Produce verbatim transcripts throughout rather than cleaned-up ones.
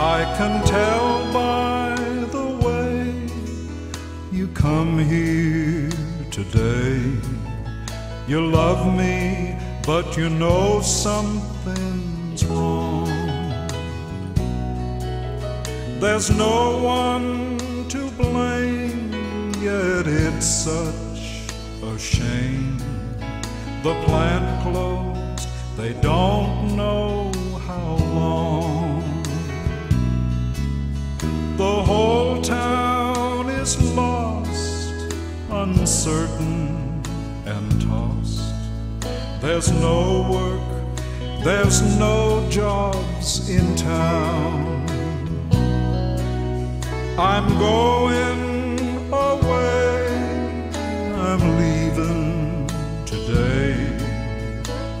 I can tell by the way you come here today. You love me, but you know something's wrong. There's no one to blame, yet it's such a shame. The plant closed, they don't know how long. The whole town is lost, uncertain and tossed. There's no work, there's no jobs in town. I'm going away, I'm leaving today.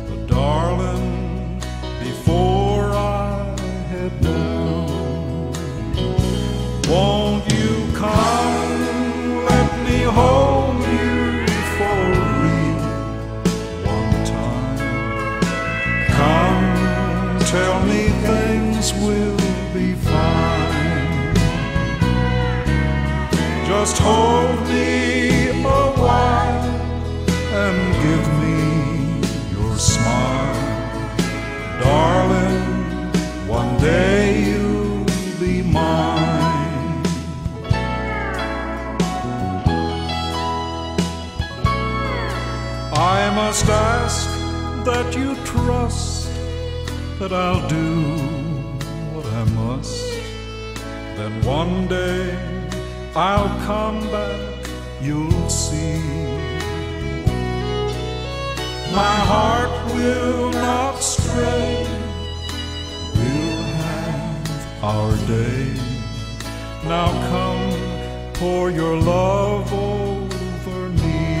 But darling, before I head down, won't you come, let me hold you for real one time. Come, tell me things will be fine. Just hold me a while and give me your smile. Darling, one day you'll be mine. I must ask that you trust that I'll do what I must. Then one day I'll come back, you'll see. My heart will not stray, we'll have our day. Now come, pour your love over me.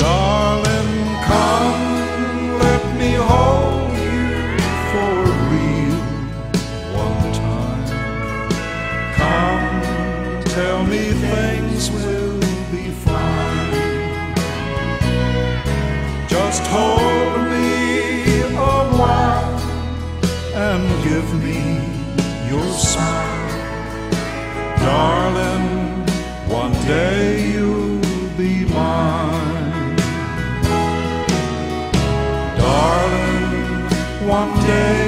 Darling, come, let me hold you for real one time. Come, tell me things will be fine. Just hold me a while and give me your smile. Darling, one day you'll be mine. Darling, one day